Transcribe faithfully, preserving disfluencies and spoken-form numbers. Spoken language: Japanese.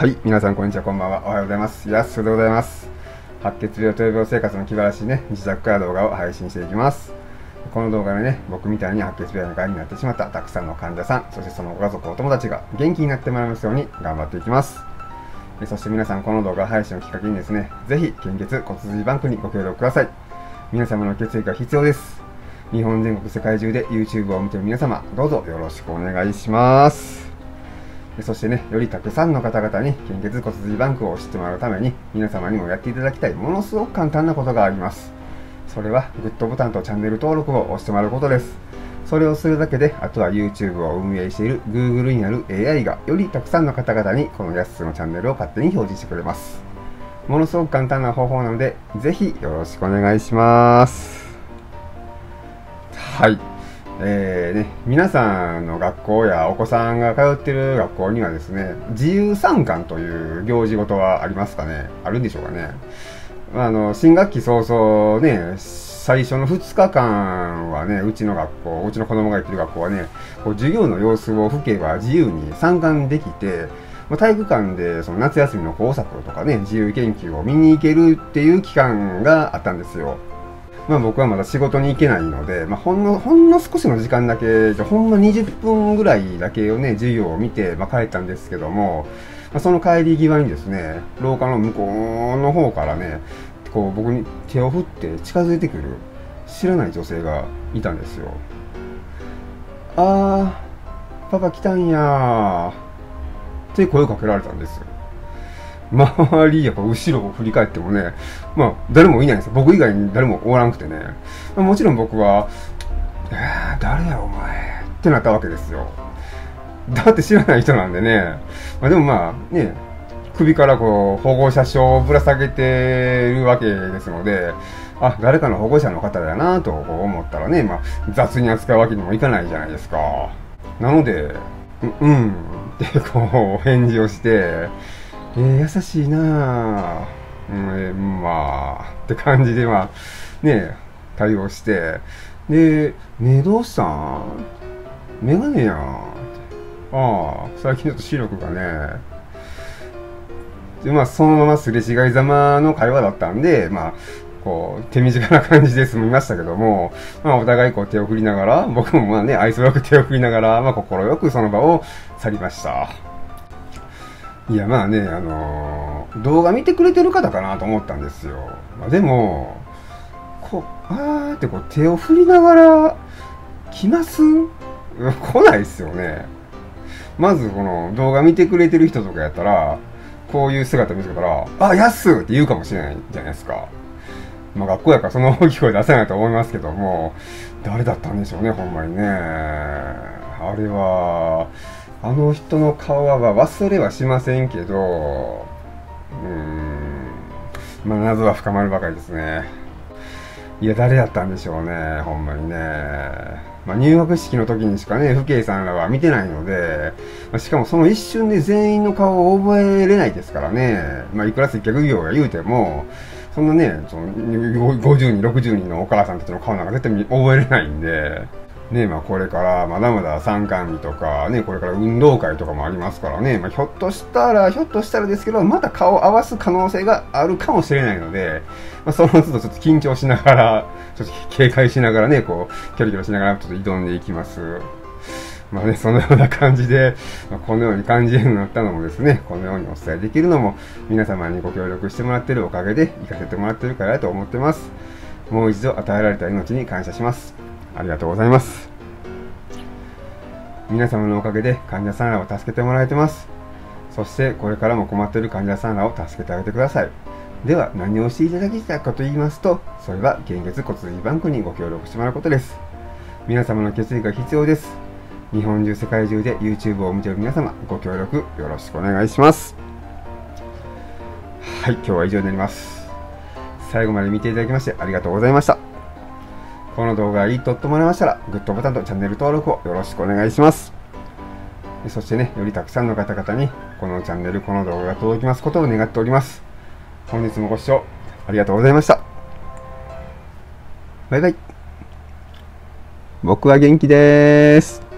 はい、皆さんこんにちは、こんばんは。おはようございます。やっすーでございます。白血病と闘病生活の気晴らしいね、自宅から動画を配信していきます。この動画でね、僕みたいに白血病のがんになってしまったたくさんの患者さん、そしてそのご家族、お友達が元気になってもらいますように頑張っていきます。そして皆さん、この動画配信をきっかけにですね、ぜひ献血骨髄バンクにご協力ください。皆様の血液が必要です。日本全国世界中で YouTube を見ている皆様、どうぞよろしくお願いします。そしてね、よりたくさんの方々に献血骨髄バンクを知ってもらうために、皆様にもやっていただきたいものすごく簡単なことがあります。それはグッドボタンとチャンネル登録を押してもらうことです。それをするだけで、あとは YouTube を運営している Google にある エーアイ がよりたくさんの方々にこのやっすーのチャンネルを勝手に表示してくれます。ものすごく簡単な方法なので、ぜひよろしくお願いします。はい。えーね、皆さんの学校やお子さんが通っている学校にはですね、自由参観という行事ごとはありますかね、あるんでしょうかね。あの新学期早々ね、最初のふつかかんはね、うちの学校、うちの子供が行ってる学校はね、こう授業の様子を父兄は自由に参観できて、体育館でその夏休みの工作とかね、自由研究を見に行けるっていう期間があったんですよ。まあ僕はまだ仕事に行けないので、まあ、ほんの、ほんの少しの時間だけ、ほんのにじゅっぷんぐらいだけをね、授業を見て、まあ、帰ったんですけども、まあ、その帰り際にですね、廊下の向こうの方からね、こう僕に手を振って近づいてくる知らない女性がいたんですよ。あー、パパ来たんやーって声をかけられたんですよ。周り、やっぱ後ろを振り返ってもね、まあ、誰もいないんですよ。僕以外に誰もおらんくてね。まあ、もちろん僕は、えー、誰やお前ってなったわけですよ。だって知らない人なんでね。まあ、でもまあ、ね、首からこう、保護者証をぶら下げてるわけですので、あ、誰かの保護者の方だなと思ったらね、まあ、雑に扱うわけにもいかないじゃないですか。なので、う、うん、ってこう、返事をして、えー、優しいなぁ、えー、まあ、って感じで、まあ、ね、対応して、で、ね、どうしたん？メガネやん。ああ、最近ちょっと視力がね。で、まあ、そのまますれ違いざまの会話だったんで、まあ、こう、手短な感じで済みましたけども、まあ、お互いこう手を振りながら、僕もまあね、愛想よく手を振りながら、まあ、心よくその場を去りました。いや、まあね、あのー、動画見てくれてる方かなと思ったんですよ。まあ、でも、こう、あーってこう手を振りながら、来ます？来ないっすよね。まず、この動画見てくれてる人とかやったら、こういう姿見せたら、あ、やっすーって言うかもしれないじゃないですか。まあ、学校やからそんな大きい声出せないと思いますけども、誰だったんでしょうね、ほんまにね。あれは、あの人の顔は忘れはしませんけど、うーん、まあ、謎は深まるばかりですね。いや、誰だったんでしょうね、ほんまにね。まあ、入学式の時にしかね、父兄さんらは見てないので、まあ、しかもその一瞬で全員の顔を覚えれないですからね、まあ、いくら接客業が言うても、そんなね、そのごじゅうにん、ろくじゅうにんのお母さんたちの顔なんか絶対覚えれないんで、ね、まあ、これからまだまだ参観日とか、ね、これから運動会とかもありますからね、まあ、ひょっとしたら、ひょっとしたらですけど、また顔を合わす可能性があるかもしれないので、まあ、その都度ちょっと緊張しながら、ちょっと警戒しながらね、こう、キョロキョロしながらちょっと挑んでいきます。まあね、そのような感じで、まあ、このように感じるようになったのもですね、このようにお伝えできるのも、皆様にご協力してもらっているおかげで、行かせてもらっているからだと思ってます。もう一度与えられた命に感謝します。ありがとうございます。皆様のおかげで患者さんらを助けてもらえてます。そしてこれからも困っている患者さんらを助けてあげてください。では何をしていただきたいかと言いますと、それは献血骨髄バンクにご協力してもらうことです。皆様の決意が必要です。日本中世界中で YouTube を見ている皆様、ご協力よろしくお願いします。はい、今日は以上になります。最後まで見ていただきましてありがとうございました。この動画がいいと思われましたら、グッドボタンとチャンネル登録をよろしくお願いします。そしてね、よりたくさんの方々に、このチャンネル、この動画が届きますことを願っております。本日もご視聴ありがとうございました。バイバイ。僕は元気でーす。